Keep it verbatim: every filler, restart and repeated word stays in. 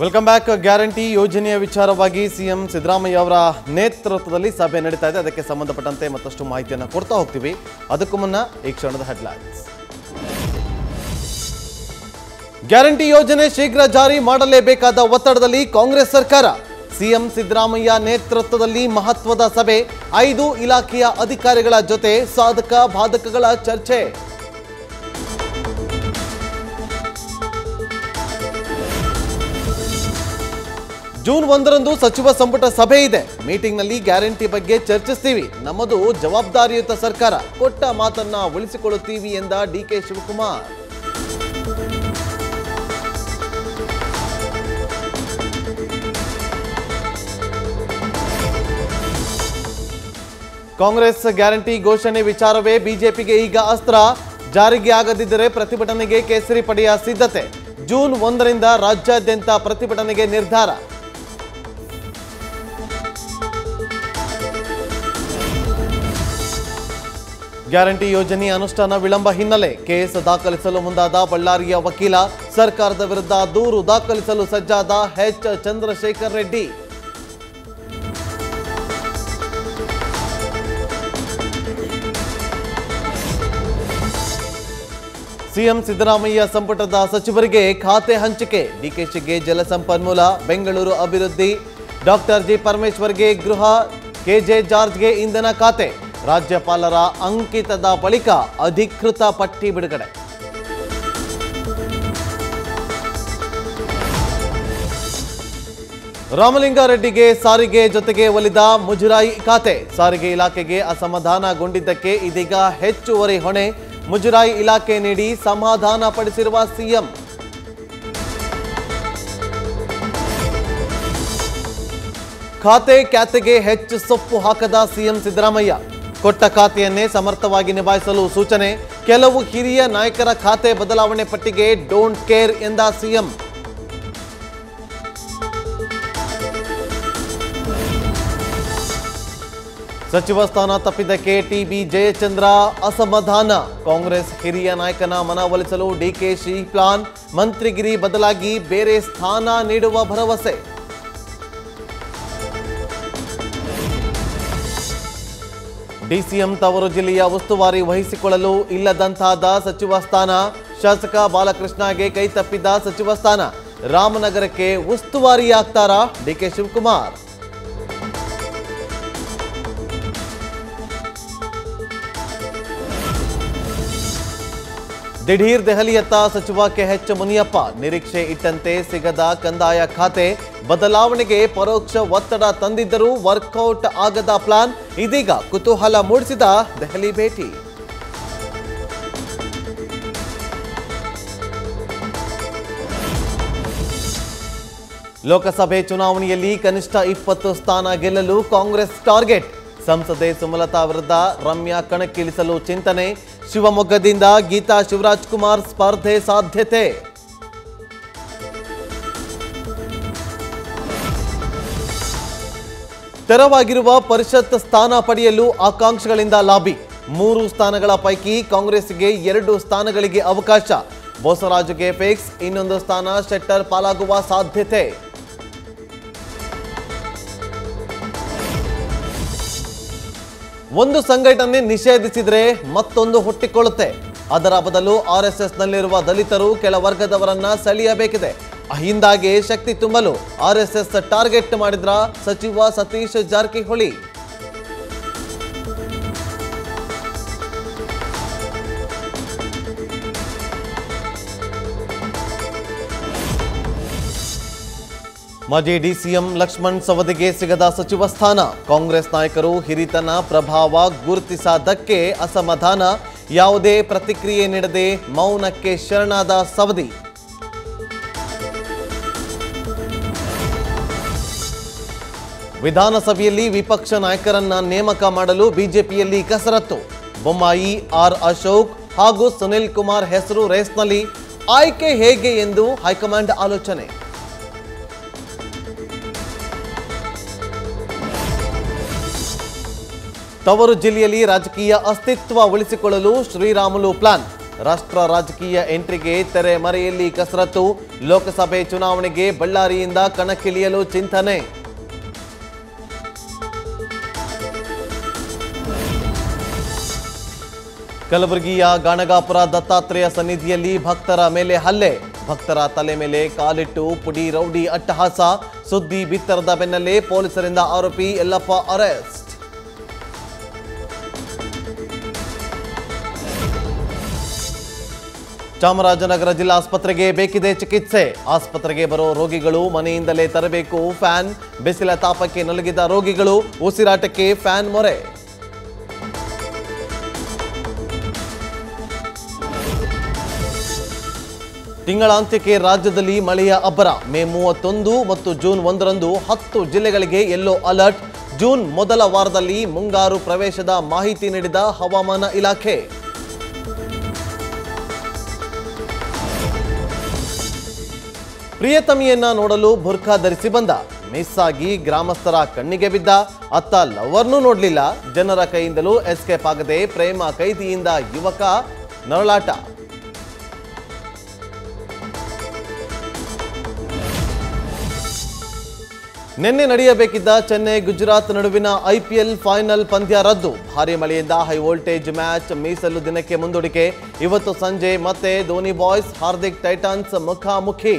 Welcome back. Guarantee ಯೋಜನೆಯ ವಿಚಾರವಾಗಿ CM Siddaramaiah ಅವರ ನೇತೃತ್ವದಲ್ಲಿ ಸಭೆ ನಡೆಯುತ್ತಾ ಇದೆ. ಅದಕ್ಕೆ ಸಂಬಂಧಪಟ್ಟಂತೆ ಮತ್ತಷ್ಟು ಮಾಹಿತಿಯನ್ನು ಕೊಡ್ತಾ ಹೋಗ್ತೀವಿ. ಅದಕ್ಕೂ ಮುನ್ನ ಈ ಕ್ಷಣದ ಹೆಡ್ಲೈನ್ಸ್. ಗ್ಯಾರಂಟಿ ಯೋಜನೆ ಶೀಘ್ರ ಜಾರಿ ಮಾಡಲೇಬೇಕಾದ ಒತ್ತಡದಲ್ಲಿ ಕಾಂಗ್ರೆಸ್ ಸರ್ಕಾರ. ಸಿಎಂ ಸಿದ್ದರಾಮಯ್ಯ ನೇತೃತ್ವದಲ್ಲಿ ಮಹತ್ವದ ಸಭೆ. ಐದು ಇಲಾಖೆಯ ಅಧಿಕಾರಿಗಳ ಜೊತೆ ಸಾಧಕ ಬಾಧಕಗಳ ಚರ್ಚೆ. ಜೂನ್ ಒಂದರಂದು ಸಚಿವ ಸಂಪುಟ ಸಭೆ ಇದೆ. ಮೀಟಿಂಗ್ನಲ್ಲಿ ಗ್ಯಾರಂಟಿ ಬಗ್ಗೆ ಚರ್ಚಿಸ್ತೀವಿ. ನಮ್ಮದು ಜವಾಬ್ದಾರಿಯುತ ಸರ್ಕಾರ, ಕೊಟ್ಟ ಮಾತನ್ನ ಉಳಿಸಿಕೊಳ್ಳುತ್ತೀವಿ ಎಂದ ಡಿಕೆ ಶಿವಕುಮಾರ್. ಕಾಂಗ್ರೆಸ್ ಗ್ಯಾರಂಟಿ ಘೋಷಣೆ ವಿಚಾರವೇ ಬಿಜೆಪಿಗೆ ಈಗ ಅಸ್ತ್ರ. ಜಾರಿಗೆ ಆಗದಿದ್ದರೆ ಪ್ರತಿಭಟನೆಗೆ ಕೇಸರಿ ಪಡೆಯ ಸಿದ್ಧತೆ. ಜೂನ್ ಒಂದರಿಂದ ರಾಜ್ಯಾದ್ಯಂತ ಪ್ರತಿಭಟನೆಗೆ ನಿರ್ಧಾರ. ಗ್ಯಾರಂಟಿ ಯೋಜನೆ ಅನುಷ್ಠಾನ ವಿಳಂಬ ಹಿನ್ನೆಲೆ ಕೇಸ್ ದಾಖಲಿಸಲು ಮುಂದಾದ ಬಳ್ಳಾರಿಯ ವಕೀಲ. ಸರ್ಕಾರದ ವಿರುದ್ಧ ದೂರು ದಾಖಲಿಸಲು ಸಜ್ಜಾದ ಎಚ್ ಚಂದ್ರಶೇಖರ್ ರೆಡ್ಡಿ. ಸಿಎಂ ಸಿದ್ದರಾಮಯ್ಯ ಸಂಪುಟದ ಸಚಿವರಿಗೆ ಖಾತೆ ಹಂಚಿಕೆ. ಡಿಕೆಶಿಗೆ ಜಲಸಂಪನ್ಮೂಲ, ಬೆಂಗಳೂರು ಅಭಿವೃದ್ಧಿ. ಡಾಕ್ಟರ್ ಜಿ ಪರಮೇಶ್ವರ್ಗೆ ಗೃಹ, ಕೆಜೆ ಜಾರ್ಜ್ಗೆ ಇಂಧನ ಖಾತೆ. ರಾಜ್ಯಪಾಲರ ಅಂಕಿತದ ಬಳಿಕ ಅಧಿಕೃತ ಪಟ್ಟಿ ಬಿಡುಗಡೆ. ರಾಮಲಿಂಗಾರೆಡ್ಡಿಗೆ ಸಾರಿಗೆ ಜೊತೆಗೆ ಒಲಿದ ಮುಜರಾಯಿ ಖಾತೆ. ಸಾರಿಗೆ ಇಲಾಖೆಗೆ ಅಸಮಾಧಾನಗೊಂಡಿದ್ದಕ್ಕೆ ಇದೀಗ ಹೆಚ್ಚುವರಿ ಹೊಣೆ. ಮುಜರಾಯಿ ಇಲಾಖೆ ನೀಡಿ ಸಮಾಧಾನ ಪಡಿಸಿರುವ ಸಿಎಂ. ಖಾತೆ ಖ್ಯಾತೆಗೆ ಹೆಚ್ಚು ಸೊಪ್ಪು ಹಾಕದ ಸಿಎಂ ಸಿದ್ದರಾಮಯ್ಯ. ಕೊಟ್ಟ ಖಾತೆಯನ್ನೇ ಸಮರ್ಥವಾಗಿ ನಿಭಾಯಿಸಲು ಸೂಚನೆ. ಕೆಲವು ಹಿರಿಯ ನಾಯಕರ ಖಾತೆ ಬದಲಾವಣೆ ಪಟ್ಟಿಗೆ ಡೋಂಟ್ ಕೇರ್ ಎಂದ ಸಿಎಂ. ಸಚಿವ ಸ್ಥಾನ ತಪ್ಪಿದ್ದಕ್ಕೆ ಟಿಬಿ ಜಯಚಂದ್ರ ಅಸಮಾಧಾನ. ಕಾಂಗ್ರೆಸ್ ಹಿರಿಯ ನಾಯಕನ ಮನವೊಲಿಸಲು ಡಿಕೆಶಿ ಪ್ಲಾನ್. ಮಂತ್ರಿಗಿರಿ ಬದಲಾಗಿ ಬೇರೆ ಸ್ಥಾನ ನೀಡುವ ಭರವಸೆ. ಡಿಸಿಎಂ ತವರು ಜಿಲ್ಲೆಯ ಉಸ್ತುವಾರಿ ವಹಿಸಿಕೊಳ್ಳಲು ಇಲ್ಲದಂತಾದ ಸಚಿವ ಸ್ಥಾನ. ಶಾಸಕ ಬಾಲಕೃಷ್ಣಗೆ ಕೈತಪ್ಪಿದ ಸಚಿವ ಸ್ಥಾನ. ರಾಮನಗರಕ್ಕೆ ಉಸ್ತುವಾರಿಯಾಗ್ತಾರಾ ಡಿಕೆ ಶಿವಕುಮಾರ್? ದಿಢೀರ್ ದೆಹಲಿಯತ್ತ ಸಚಿವ ಕೆಎಚ್ ಮುನಿಯಪ್ಪ. ನಿರೀಕ್ಷೆ ಇಟ್ಟಂತೆ ಸಿಗದ ಕಂದಾಯ ಖಾತೆ. ಬದಲಾವಣೆಗೆ ಪರೋಕ್ಷ ಒತ್ತಡ ತಂದಿದ್ದರೂ ವರ್ಕೌಟ್ ಆಗದ ಪ್ಲಾನ್. ಇದೀಗ ಕುತೂಹಲ ಮೂಡಿಸಿದ ದೆಹಲಿ ಭೇಟಿ. ಲೋಕಸಭೆ ಚುನಾವಣೆಯಲ್ಲಿ ಕನಿಷ್ಠ ಇಪ್ಪತ್ತು ಸ್ಥಾನ ಗೆಲ್ಲಲು ಕಾಂಗ್ರೆಸ್ ಟಾರ್ಗೆಟ್. ಸಂಸದೆ ಸುಮಲತಾ ವಿರುದ್ಧ ರಮ್ಯಾ ಕಣಕ್ಕಿಳಿಸಲು ಚಿಂತನೆ. ಶಿವಮೊಗ್ಗದಿಂದ ಗೀತಾ ಶಿವರಾಜ್ ಕುಮಾರ್ ಸ್ಪರ್ಧೆ ಸಾಧ್ಯತೆ. ತೆರವಾಗಿರುವ ಪರಿಷತ್ ಸ್ಥಾನ ಪಡೆಯಲು ಆಕಾಂಕ್ಷಿಗಳಿಂದ ಲಾಬಿ. ಮೂರು ಸ್ಥಾನಗಳ ಪೈಕಿ ಕಾಂಗ್ರೆಸ್ಗೆ ಎರಡು ಸ್ಥಾನಗಳಿಗೆ ಅವಕಾಶ. ಬೋಸರಾಜುಗೆ ಫಿಕ್ಸ್, ಇನ್ನೊಂದು ಸ್ಥಾನ ಶೆಟ್ಟರ್ ಪಾಲಾಗುವ ಸಾಧ್ಯತೆ. ಒಂದು ಸಂಘಟನೆ ನಿಷೇಧಿಸಿದರೆ ಮತ್ತೊಂದು ಹುಟ್ಟಿಕೊಳ್ಳುತ್ತೆ. ಅದರ ಬದಲು ಆರ್ಎಸ್ಎಸ್ನಲ್ಲಿರುವ ದಲಿತರು, ಕೆಳ ವರ್ಗದವರನ್ನ ಸೆಳೆಯಬೇಕಿದೆ. ಅಹಿಂದಾಗೆ ಶಕ್ತಿ ತುಂಬಲು ಆರ್ಎಸ್ಎಸ್ ಟಾರ್ಗೆಟ್ ಮಾಡಿದ್ರ ಸಚಿವ ಸತೀಶ್ ಜಾರಕಿಹೊಳಿ. ಮಾಜಿ ಡಿಸಿಎಂ ಲಕ್ಷ್ಮಣ್ ಸವದಿಗೆ ಸಿಗದ ಸಚಿವ ಸ್ಥಾನ. ಕಾಂಗ್ರೆಸ್ ನಾಯಕರು ಹಿರಿತನ ಪ್ರಭಾವ ಗುರುತಿಸದಕ್ಕೆ ಅಸಮಾಧಾನ. ಯಾವುದೇ ಪ್ರತಿಕ್ರಿಯೆ ನೀಡದೆ ಮೌನಕ್ಕೆ ಶರಣಾದ ಸವದಿ. ವಿಧಾನಸಭೆಯಲ್ಲಿ ವಿಪಕ್ಷ ನಾಯಕರನ್ನ ನೇಮಕ ಮಾಡಲು ಬಿಜೆಪಿಯಲ್ಲಿ ಕಸರತ್ತು. ಬೊಮ್ಮಾಯಿ, ಆರ್ ಅಶೋಕ್ ಹಾಗೂ ಸುನಿಲ್ ಕುಮಾರ್ ಹೆಸರು ರೇಸ್ನಲ್ಲಿ. ಆಯ್ಕೆ ಹೇಗೆ ಎಂದು ಹೈಕಮಾಂಡ್ ಆಲೋಚನೆ. ತವರು ಜಿಲ್ಲೆಯಲ್ಲಿ ರಾಜಕೀಯ ಅಸ್ತಿತ್ವ ಉಳಿಸಿಕೊಳ್ಳಲು ಶ್ರೀರಾಮುಲು ಪ್ಲಾನ್. ರಾಷ್ಟ್ರ ರಾಜಕೀಯ ಎಂಟ್ರಿಗೆ ತೆರೆ ಮರೆಯಲ್ಲಿ ಕಸರತ್ತು ಲೋಕಸಭೆ ಚುನಾವಣೆಗೆ ಬಳ್ಳಾರಿಯಿಂದ ಕಣಕ್ಕಿಳಿಯಲು ಚಿಂತನೆ. ಕಲಬುರಗಿಯ ಗಾಣಗಾಪುರ ದತ್ತಾತ್ರೇಯ ಸನ್ನಿಧಿಯಲ್ಲಿ ಭಕ್ತರ ಮೇಲೆ ಹಲ್ಲೆ, ಭಕ್ತರ ತಲೆ ಮೇಲೆ ಕಾಲಿಟ್ಟು ಪುಡಿ ರೌಡಿ ಅಟ್ಟಹಾಸ, ಸುದ್ದಿ ಬಿತ್ತರದ ಬೆನ್ನಲ್ಲೇ ಪೊಲೀಸರಿಂದ ಆರೋಪಿ ಯಲ್ಲಪ್ಪ ಅರೆಸ್ಟ್. ಚಾಮರಾಜನಗರ ಜಿಲ್ಲಾ ಆಸ್ಪತ್ರೆಗೆ ಬೇಕಿದೆ ಚಿಕಿತ್ಸೆ, ಆಸ್ಪತ್ರೆಗೆ ಬರೋ ರೋಗಿಗಳು ಮನೆಯಿಂದಲೇ ತರಬೇಕು ಫ್ಯಾನ್, ಬಿಸಿಲ ತಾಪಕ್ಕೆ ನಲುಗಿದ ರೋಗಿಗಳು ಉಸಿರಾಟಕ್ಕೆ ಫ್ಯಾನ್ ಮೊರೆ. ತಿಂಗಳಾಂತ್ಯಕ್ಕೆ ರಾಜ್ಯದಲ್ಲಿ ಮಳೆಯ ಅಬ್ಬರ, ಮೇ ಮೂವತ್ತೊಂದು ಮತ್ತು ಜೂನ್ ಒಂದರಂದು ಹತ್ತು ಜಿಲ್ಲೆಗಳಿಗೆ ಯೆಲ್ಲೋ ಅಲರ್ಟ್. ಜೂನ್ ಮೊದಲ ವಾರದಲ್ಲಿ ಮುಂಗಾರು ಪ್ರವೇಶದ ಮಾಹಿತಿ ನೀಡಿದ ಹವಾಮಾನ ಇಲಾಖೆ. ಪ್ರಿಯತಮಿಯನ್ನ ನೋಡಲು ಬುರ್ಖಾ ಧರಿಸಿ ಬಂದ, ಮಿಸ್ ಆಗಿ ಗ್ರಾಮಸ್ಥರ ಕಣ್ಣಿಗೆ ಬಿದ್ದ, ಅತ್ತ ಲವರ್ನೂ ನೋಡಲಿಲ್ಲ, ಜನರ ಕೈಯಿಂದಲೂ ಎಸ್ಕೇಪ್ ಆಗದೆ ಪ್ರೇಮ ಕೈದಿಯಿಂದ ಯುವಕ ನರಳಾಟ. ನಿನ್ನೆ ನಡೆಯಬೇಕಿದ್ದ ಚೆನ್ನೈ ಗುಜರಾತ್ ನಡುವಿನ ಐಪಿಎಲ್ ಫೈನಲ್ ಪಂದ್ಯ ರದ್ದು, ಭಾರಿ ಮಳೆಯಿಂದ ಹೈವೋಲ್ಟೇಜ್ ಮ್ಯಾಚ್ ಮೀಸಲು ದಿನಕ್ಕೆ ಮುಂದೂಡಿಕೆ. ಇವತ್ತು ಸಂಜೆ ಮತ್ತೆ ಧೋನಿ ಬಾಯ್ಸ್ ಹಾರ್ದಿಕ್ ಟೈಟಾನ್ಸ್ ಮುಖಾಮುಖಿ.